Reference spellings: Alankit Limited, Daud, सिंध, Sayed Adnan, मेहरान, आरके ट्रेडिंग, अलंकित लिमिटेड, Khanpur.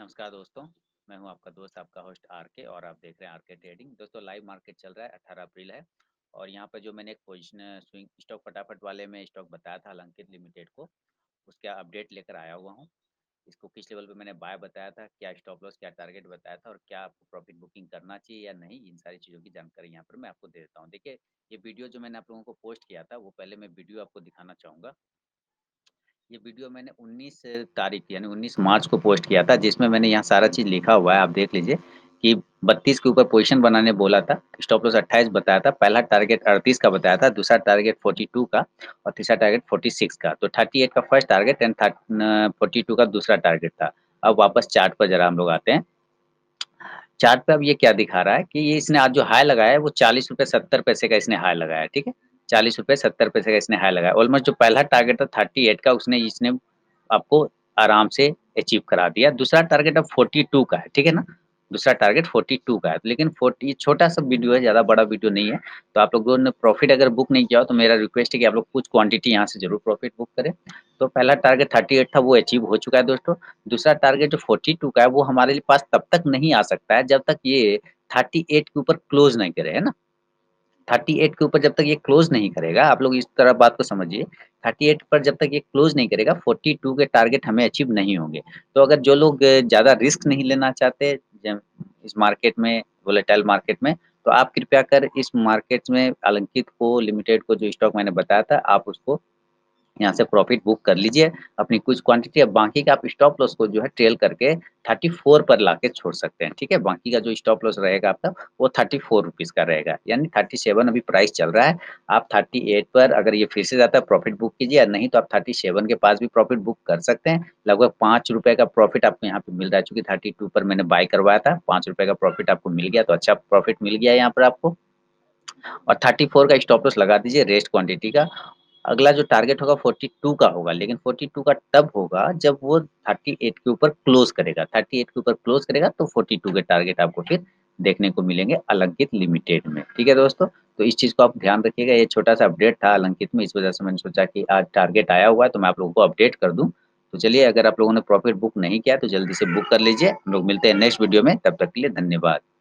नमस्कार दोस्तों, मैं हूं आपका दोस्त, आपका होस्ट आरके, और आप देख रहे हैं आरके ट्रेडिंग। दोस्तों, लाइव मार्केट चल रहा है, 18 अप्रैल है, और यहां पर जो मैंने एक पोजिशन स्विंग स्टॉक फटाफट वाले में स्टॉक बताया था, अलंकित लिमिटेड को, उसका अपडेट लेकर आया हुआ हूं। इसको किस लेवल पे मैंने बाय बताया था, क्या स्टॉप लॉस, क्या टारगेट बताया था, और क्या आपको प्रॉफिट बुकिंग करना चाहिए या नहीं, इन सारी चीज़ों की जानकारी यहाँ पर मैं आपको दे देता हूँ। देखिए, ये वीडियो जो मैंने आप लोगों को पोस्ट किया था, वो पहले मैं वीडियो आपको दिखाना चाहूँगा। ये वीडियो मैंने 19 तारीख यानी 19 मार्च को पोस्ट किया था, जिसमें मैंने यहाँ सारा चीज़ लिखा हुआ है। आप देख लीजिए कि 32 के ऊपर पोजीशन बनाने बोला था, स्टॉप लॉस 28 बताया था, पहला टारगेट 38 का बताया था, दूसरा टारगेट 42 का और तीसरा टारगेट 46 का। तो 38 का फर्स्ट टारगेट एंड 42 का दूसरा टारगेट था। अब वापस चार्ट पर जरा हम लोग आते हैं। चार्ट पर अब ये क्या दिखा रहा है कि ये इसने आज जो हाई लगाया है वो 40 रुपये 70 पैसे का इसने हाई लगाया है, ठीक है, 40 रुपये 70 पैसे का इसने हाई लगाया। ऑलमोस्ट जो पहला टारगेट था 38 का, उसने इसने आपको आराम से अचीव करा दिया। दूसरा टारगेट अब 42 का है, ठीक है ना, दूसरा टारगेट 42 का है। लेकिन 40 छोटा सा वीडियो है, ज़्यादा बड़ा वीडियो नहीं है, तो आप लोगों ने प्रॉफिट अगर बुक नहीं किया हो तो मेरा रिक्वेस्ट है कि आप लोग कुछ क्वांटिटी यहाँ से जरूर प्रॉफिट बुक करें। तो पहला टारगेट 38 था, वो अचीव हो चुका है दोस्तों। दूसरा टारगेट जो 42 का है वो हमारे लिए पास तब तक नहीं आ सकता है जब तक ये 38 के ऊपर क्लोज नहीं करे, है ना। 38 के ऊपर जब तक ये क्लोज नहीं करेगा, आप लोग इस तरह बात को समझिए, 38 पर जब तक ये क्लोज नहीं करेगा 42 के टारगेट हमें अचीव नहीं होंगे। तो अगर जो लोग ज़्यादा रिस्क नहीं लेना चाहते इस मार्केट में, वोलेटाइल मार्केट में, तो आप कृपया कर इस मार्केट में अलंकित को, लिमिटेड को, जो स्टॉक मैंने बताया था, आप उसको यहाँ से प्रॉफिट बुक कर लीजिए अपनी कुछ क्वांटिटी। अब बाकी का आप स्टॉप लॉस को जो है ट्रेल करके 34 पर लाके छोड़ सकते हैं, ठीक है। बाकी का जो स्टॉप लॉस रहेगा आपका वो 34 रुपीज़ का रहेगा, यानी 37 अभी प्राइस चल रहा है। आप 38 पर अगर ये फिर से जाता है प्रॉफिट बुक कीजिए, या नहीं तो आप 37 के पास भी प्रॉफिट बुक कर सकते हैं। लगभग 5 रुपये का प्रॉफिट आपको यहाँ पर मिल रहा है, चूँकि 32 पर मैंने बाय करवाया था, 5 रुपये का प्रॉफिट आपको मिल गया, तो अच्छा प्रॉफिट मिल गया यहाँ पर आपको। और 34 का स्टॉप लॉस लगा दीजिए रेस्ट क्वान्टिटी का। अगला जो टारगेट होगा 42 का होगा, लेकिन 42 का तब होगा जब वो 38 के ऊपर क्लोज करेगा। 38 के ऊपर क्लोज करेगा तो 42 के टारगेट आपको फिर देखने को मिलेंगे अलंकित लिमिटेड में, ठीक है दोस्तों। तो इस चीज़ को आप ध्यान रखिएगा। ये छोटा सा अपडेट था अलंकित में, इस वजह से मैंने सोचा कि आज टारगेट आया हुआ है तो मैं आप लोगों को अपडेट कर दूँ। तो चलिए, अगर आप लोगों ने प्रॉफिट बुक नहीं किया तो जल्दी से बुक कर लीजिए। हम लोग मिलते हैं नेक्स्ट वीडियो में, तब तक के लिए धन्यवाद।